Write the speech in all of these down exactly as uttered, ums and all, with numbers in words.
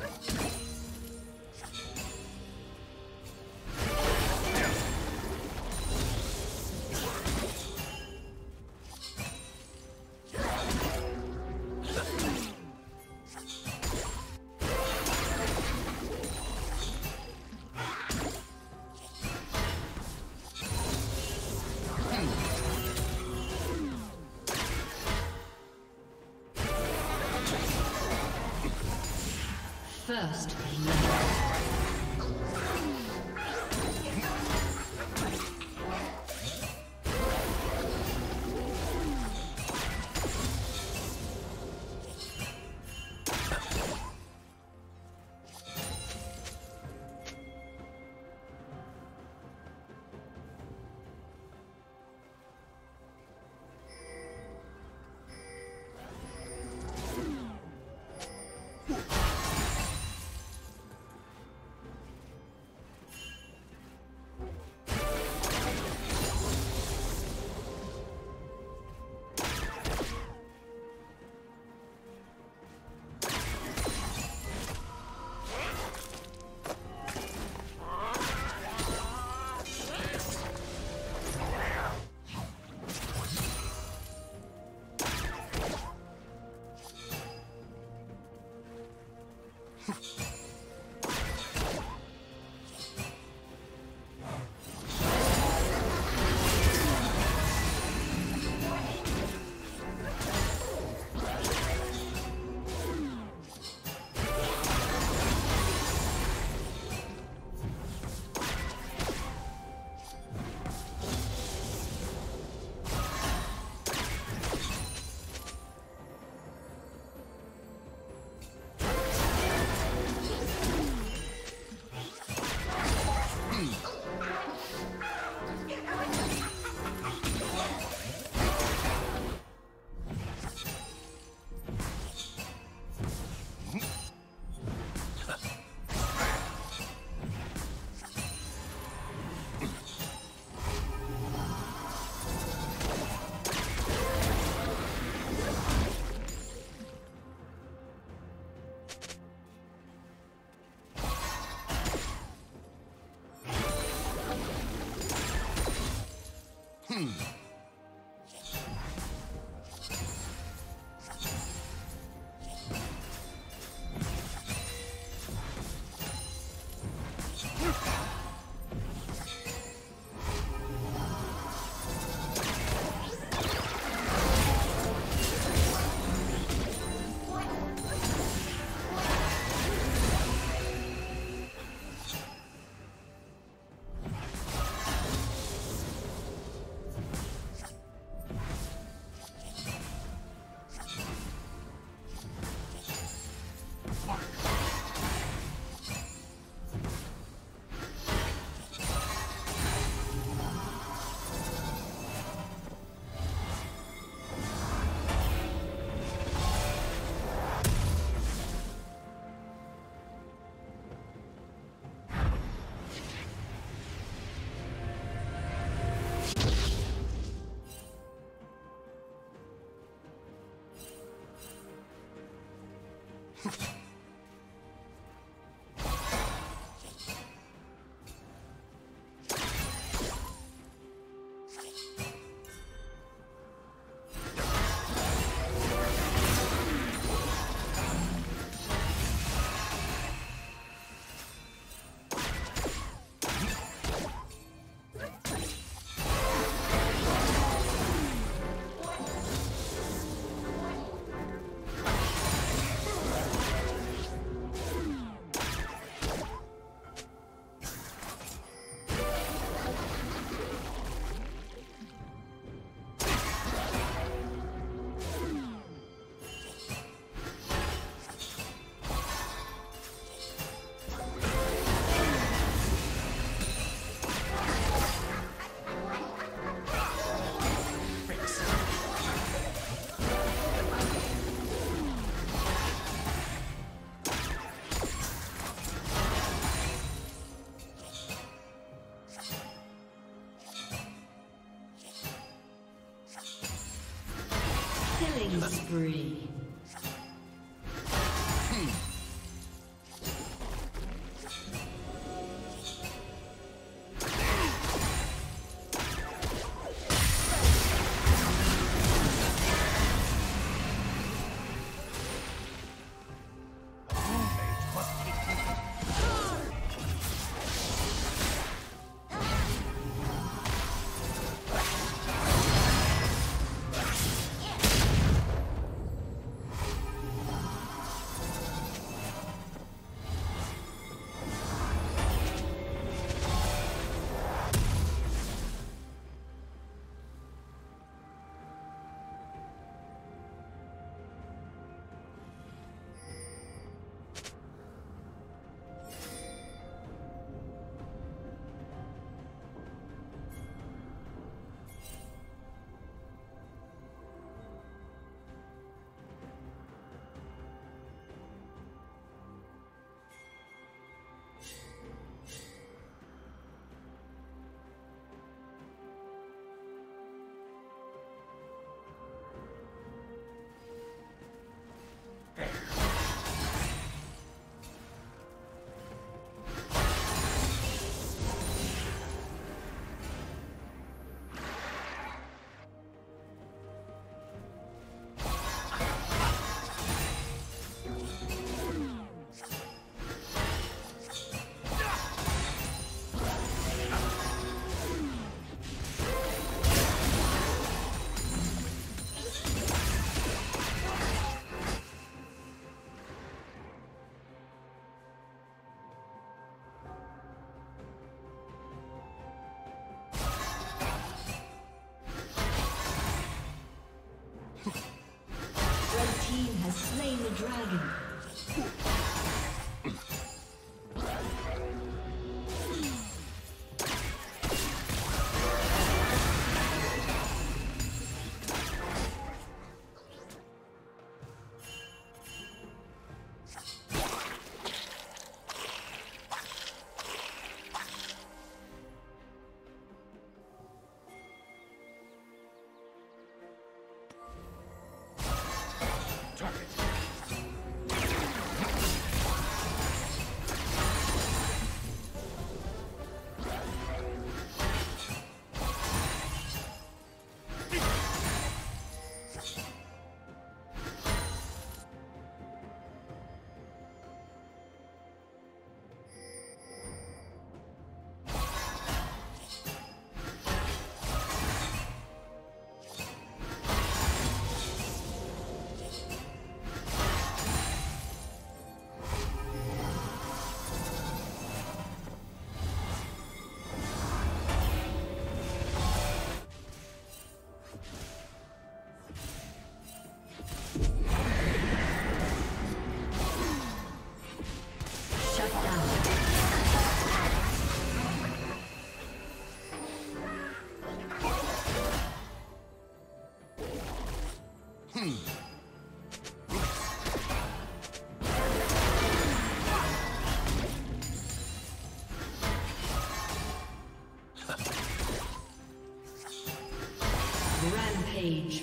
First, killing spree. Age.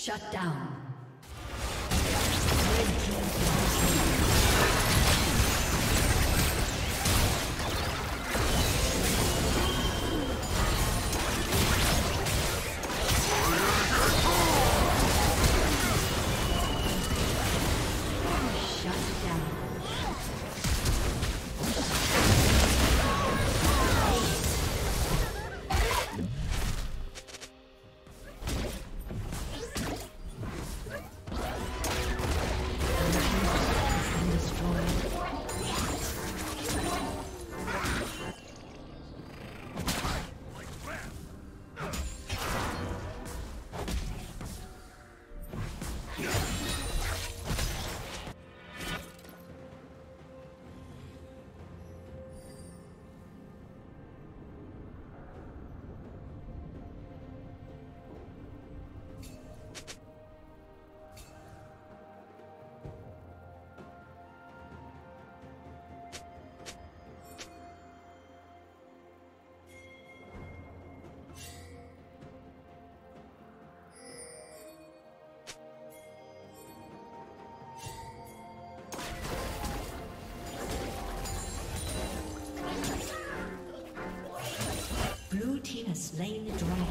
Shut down. Shut down. slain the dragon.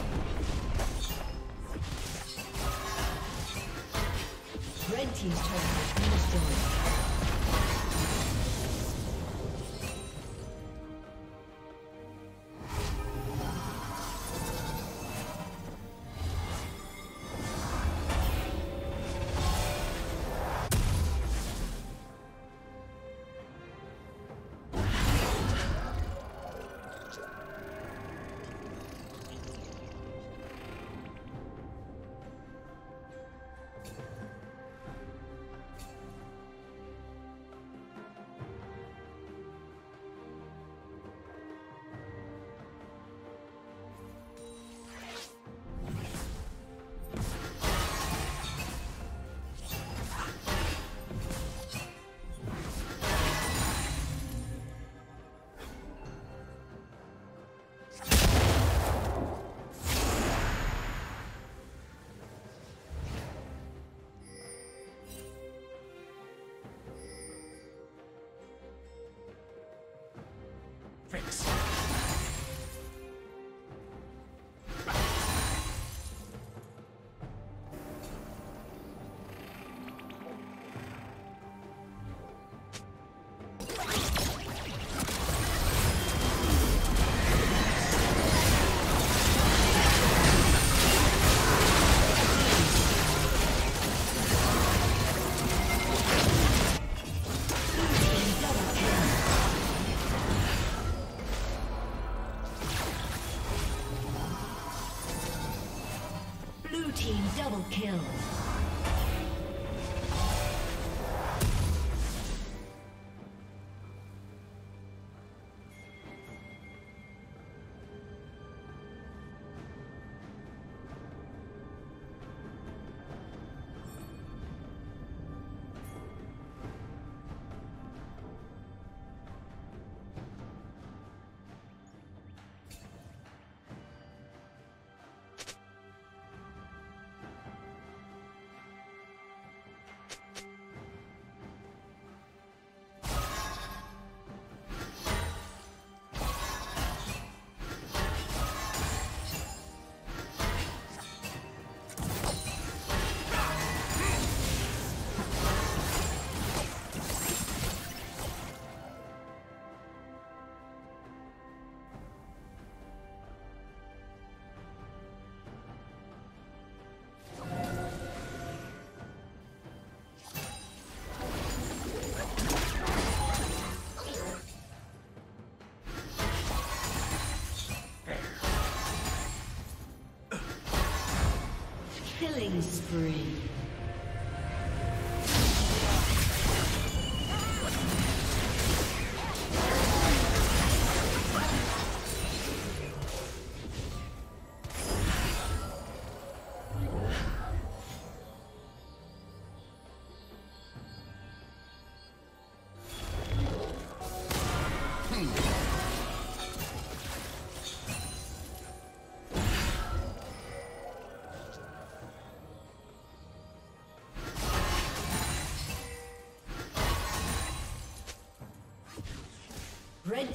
He's trying to destroy. Fix. Double kill. Killing spree. Red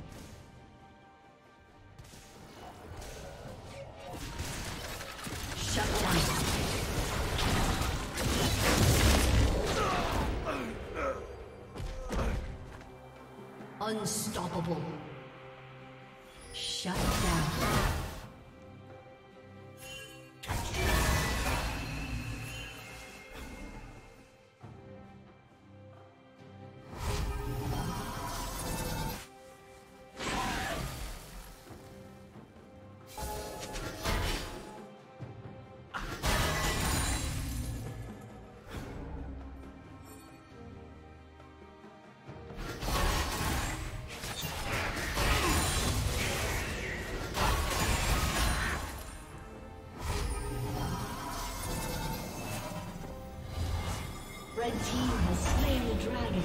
Shut down. Unstoppable. Shut down. Red team has slain the dragon.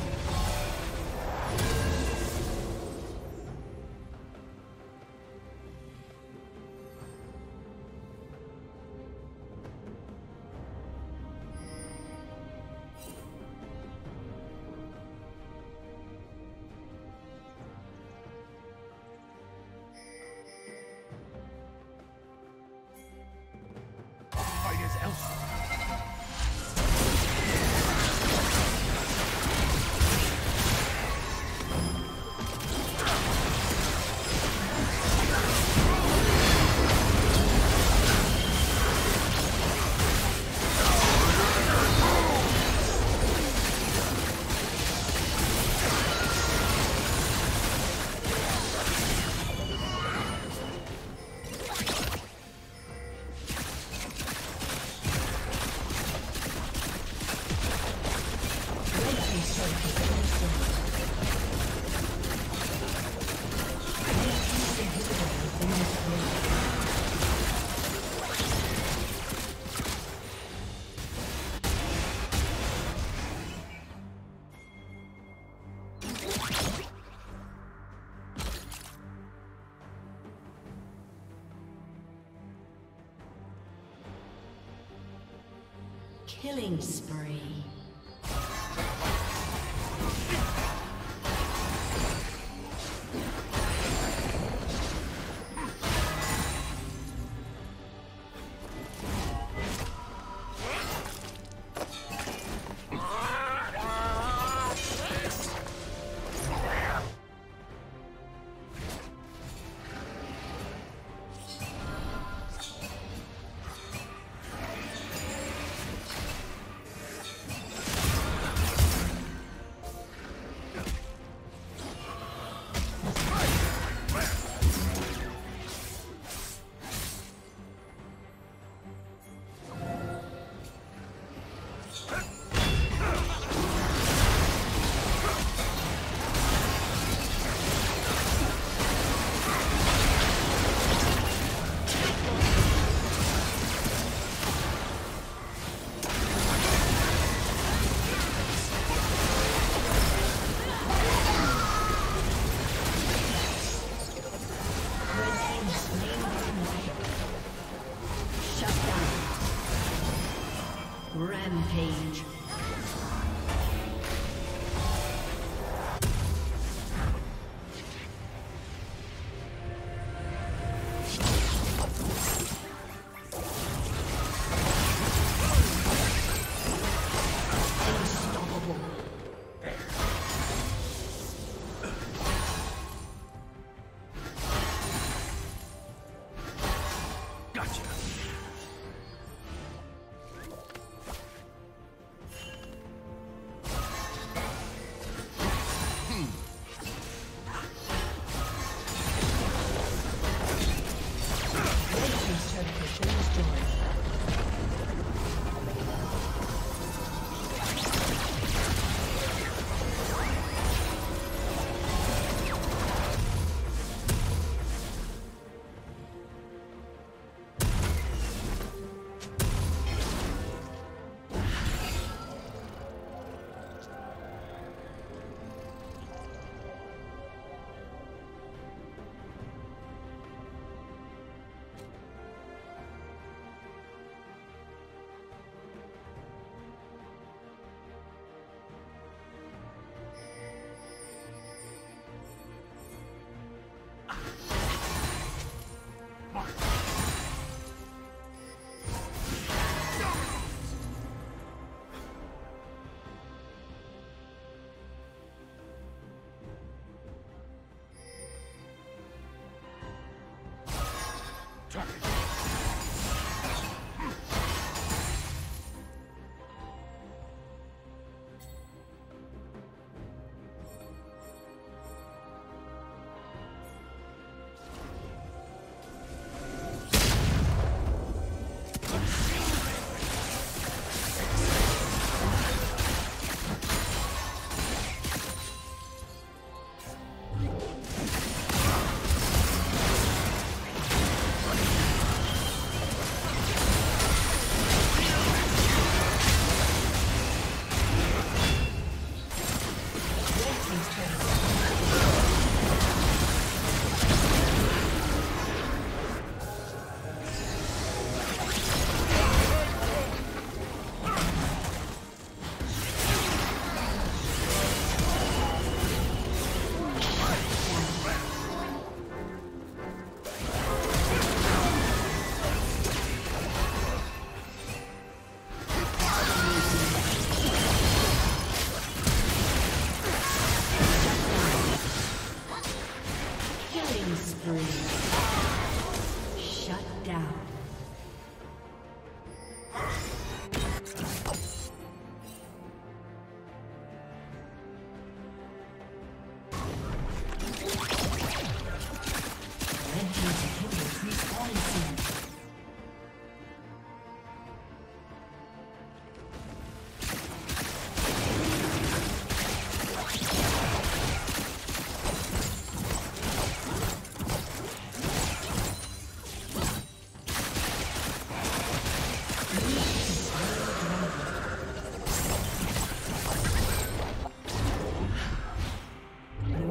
Killing spree. Rampage.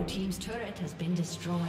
Team's turret has been destroyed.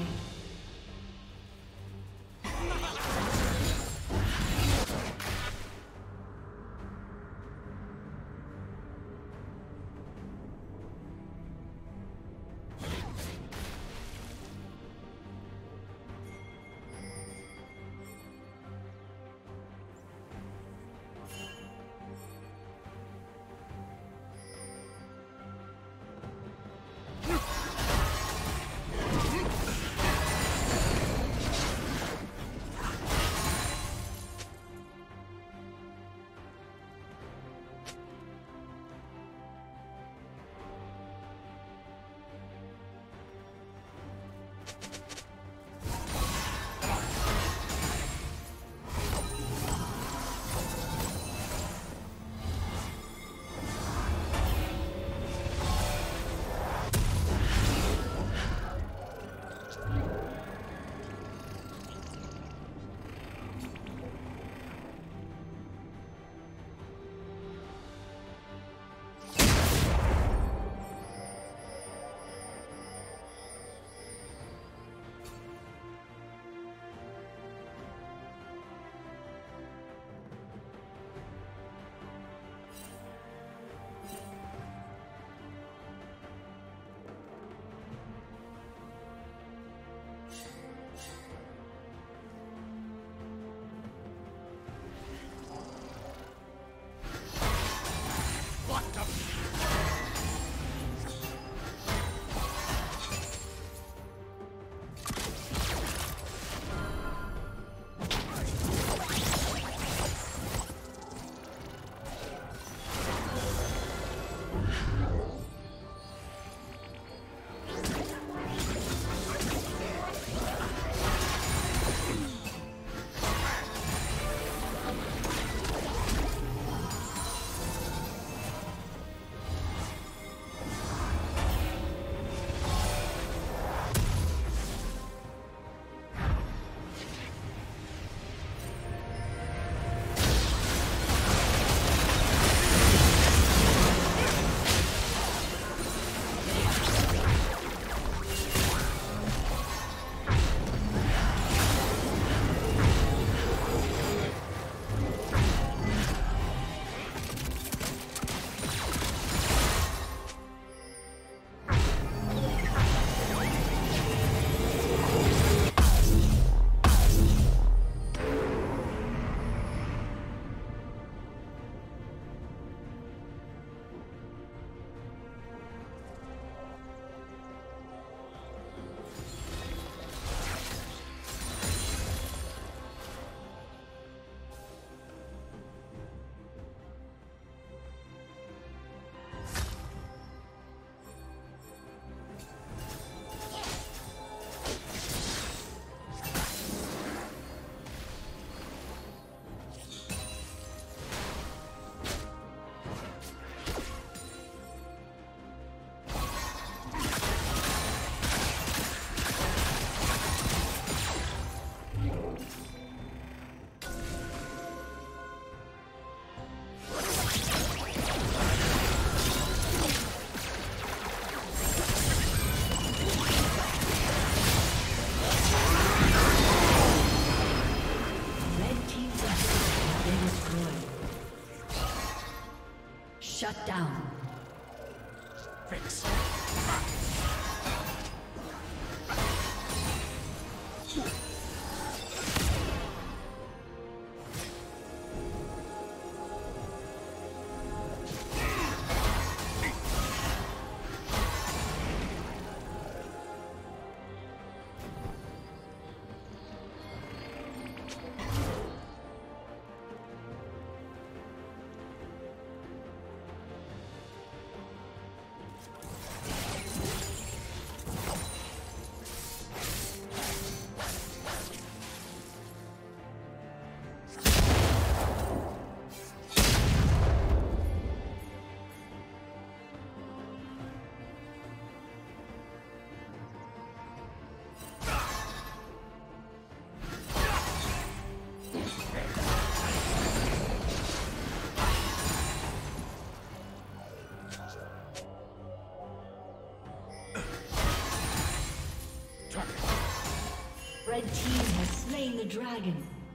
Shut down. Red team has slain the dragon.